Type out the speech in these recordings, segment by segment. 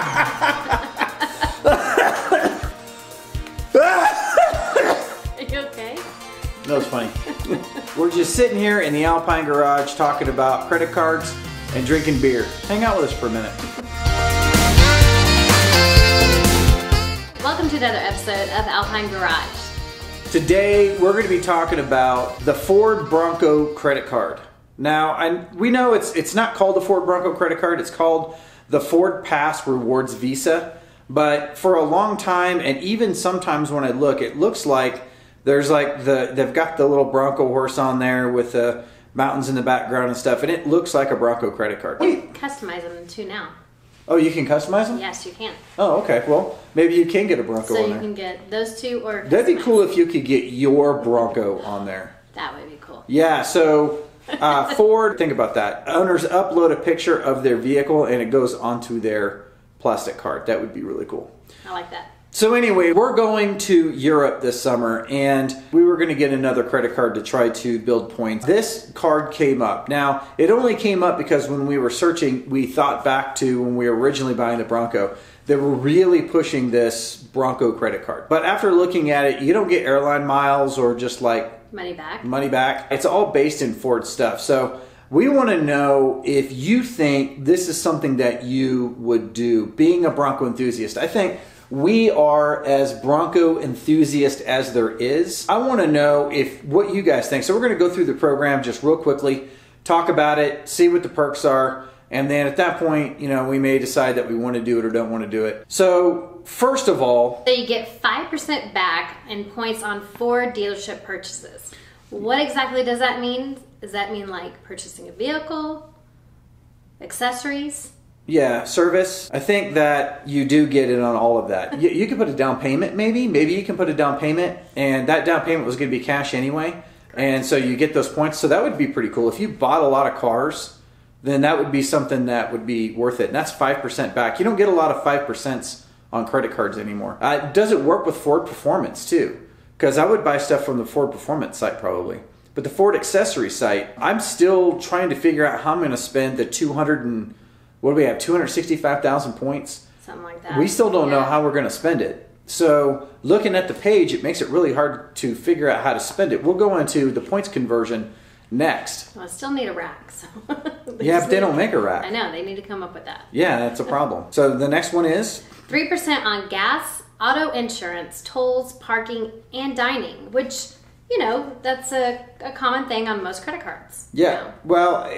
Are you okay? That was funny. We're just sitting here in the Alpine Garage talking about credit cards and drinking beer. Hang out with us for a minute. Welcome to another episode of Alpine Garage. Today, we're going to be talking about the Ford Bronco credit card. Now, we know it's not called the Ford Bronco credit card, it's called the FordPass Rewards Visa. But for a long time, and even sometimes when I look, it looks like there's like they've got the little Bronco horse on there with the mountains in the background and stuff, and it looks like a Bronco credit card. You can customize them too now. Oh, you can customize them? Yes, you can. Oh, okay. Well, maybe you can get a Bronco on there. So you can get those two or... That'd be cool if you could get your Bronco on there. That would be cool. Yeah, so Ford, think about that. Owners upload a picture of their vehicle and it goes onto their plastic card. That would be really cool. I like that. So anyway, we're going to Europe this summer and we were going to get another credit card to try to build points. This card came up. Now, it only came up because when we were searching, we thought back to when we were originally buying the Bronco. They were really pushing this Bronco credit card. But after looking at it, you don't get airline miles or just like... Money back. Money back. It's all based in Ford stuff. So we want to know if you think this is something that you would do, being a Bronco enthusiast. I think... we are as Bronco enthusiast as there is. I want to know if what you guys think. So we're going to go through the program just real quickly, talk about it, see what the perks are, and then at that point, you know, we may decide that we want to do it or don't want to do it. So first of all, so you get 5% back in points on Ford dealership purchases. What exactly does that mean? Does that mean like purchasing a vehicle, accessories? Yeah, service. I think that you do get it on all of that. You can put a down payment maybe. Maybe you can put a down payment, and that down payment was going to be cash anyway. And so you get those points. So that would be pretty cool. If you bought a lot of cars, then that would be something that would be worth it. And that's 5% back. You don't get a lot of 5% on credit cards anymore. Does it work with Ford Performance too? Because I would buy stuff from the Ford Performance site probably. But the Ford accessory site, I'm still trying to figure out how I'm going to spend the what do we have, 265,000 points? Something like that. We still don't know how we're going to spend it. So looking at the page, it makes it really hard to figure out how to spend it. We'll go into the points conversion next. Well, I still need a rack. So yeah, but they don't make a rack. I know, they need to come up with that. Yeah, that's a problem. So the next one is? 3% on gas, auto insurance, tolls, parking, and dining, which, you know, that's a common thing on most credit cards. Yeah, well...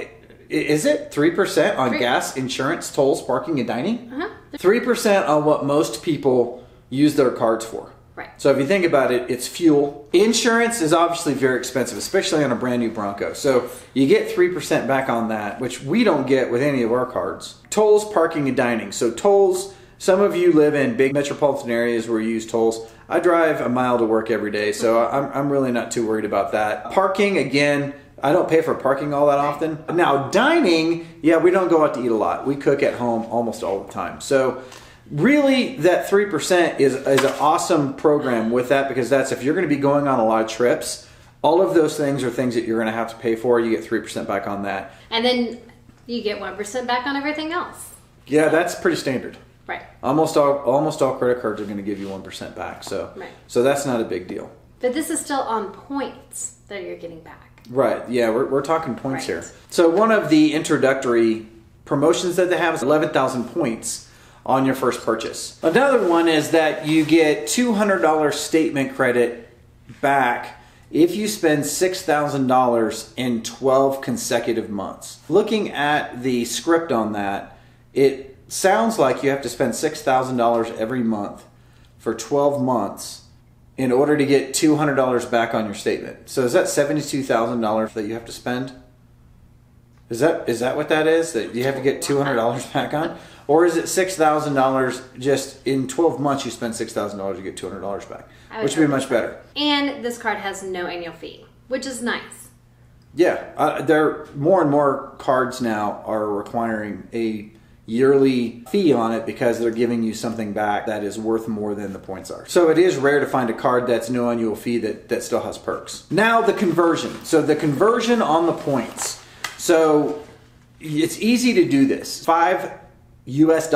Is it 3% on gas, insurance, tolls, parking, and dining? 3% on what most people use their cards for. Right. So if you think about it, it's fuel. Insurance is obviously very expensive, especially on a brand new Bronco. So you get 3% back on that, which we don't get with any of our cards. Tolls, parking, and dining. So tolls, some of you live in big metropolitan areas where you use tolls. I drive a mile to work every day, so I'm really not too worried about that. Parking, again... I don't pay for parking all that often. Now dining, yeah, we don't go out to eat a lot. We cook at home almost all the time. So really that 3% is an awesome program with that, because that's if you're gonna be going on a lot of trips, all of those things are things that you're gonna have to pay for. You get 3% back on that. And then you get 1% back on everything else. Yeah, that's pretty standard. Right. Almost all credit cards are gonna give you 1% back. So, so that's not a big deal. But this is still on points that you're getting back. Right, yeah, we're talking points here. So one of the introductory promotions that they have is 11,000 points on your first purchase. Another one is that you get $200 statement credit back if you spend $6,000 in 12 consecutive months. Looking at the script on that, it sounds like you have to spend $6,000 every month for 12 months in order to get $200 back on your statement. So is that $72,000 that you have to spend? Is that what that is? That you have to get $200 back on? Or is it $6,000 just in 12 months you spend $6,000 you get $200 back? Which would be much better. And this card has no annual fee, which is nice. Yeah, there more and more cards now are requiring a yearly fee on it because they're giving you something back that is worth more than the points are. So it is rare to find a card that's no annual fee that still has perks. Now the conversion. So the conversion on the points. So it's easy to do this. $5 US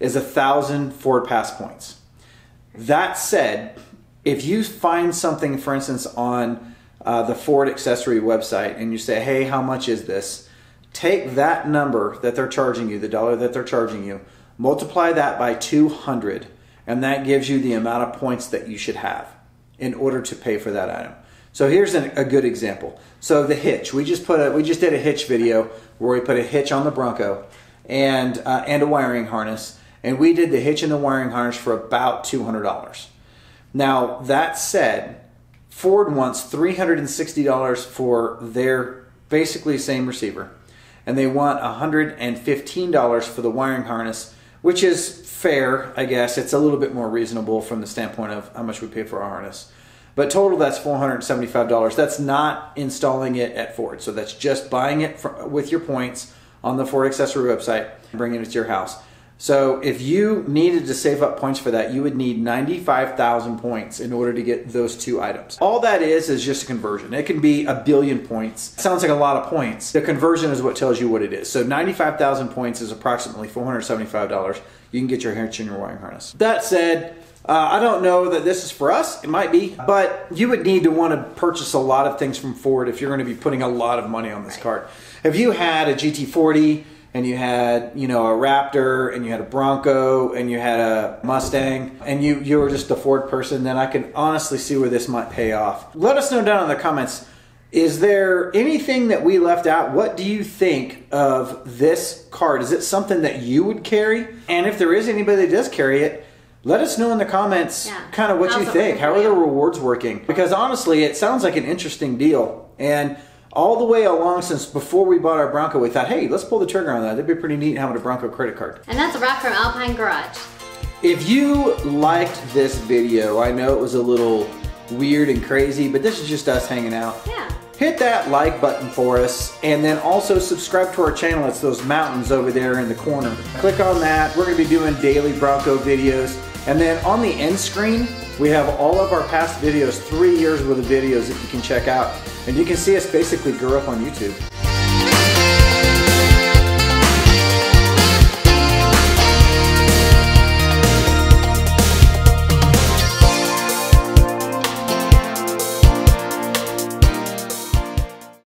is 1,000 FordPass points. That said, if you find something, for instance, on the Ford accessory website and you say, hey, how much is this? Take that number that they're charging you, the dollar that they're charging you, multiply that by 200, and that gives you the amount of points that you should have in order to pay for that item. So here's a good example. So the hitch, we just did a hitch video where we put a hitch on the Bronco and a wiring harness, and we did the hitch and the wiring harness for about $200. Now that said, Ford wants $360 for their basically same receiver, and they want $115 for the wiring harness, which is fair, I guess. It's a little bit more reasonable from the standpoint of how much we pay for our harness. But total, that's $475. That's not installing it at Ford. So that's just buying it with your points on the Ford accessory website and bringing it to your house. So if you needed to save up points for that, you would need 95,000 points in order to get those two items. All that is just a conversion. It can be a billion points. It sounds like a lot of points. The conversion is what tells you what it is. So 95,000 points is approximately $475. You can get your hitch and your wiring harness. That said, I don't know that this is for us. It might be, but you would need to want to purchase a lot of things from Ford if you're going to be putting a lot of money on this card. If you had a GT40, and you had, you know, a Raptor, and you had a Bronco, and you had a Mustang, and you were just a Ford person, then I can honestly see where this might pay off. Let us know down in the comments, is there anything that we left out? What do you think of this card? Is it something that you would carry? And if there is anybody that does carry it, let us know in the comments kind of what you think. How are the rewards working? Because honestly, it sounds like an interesting deal. And all the way along since before we bought our Bronco, we thought, hey, let's pull the trigger on that. That'd be pretty neat having a Bronco credit card. And that's a wrap from Alpine Garage. If you liked this video, I know it was a little weird and crazy, but this is just us hanging out. Yeah. Hit that like button for us, and then also subscribe to our channel. It's those mountains over there in the corner. Click on that. We're going to be doing daily Bronco videos. And then on the end screen, we have all of our past videos, 3 years worth of videos that you can check out. And you can see us basically grow up on YouTube.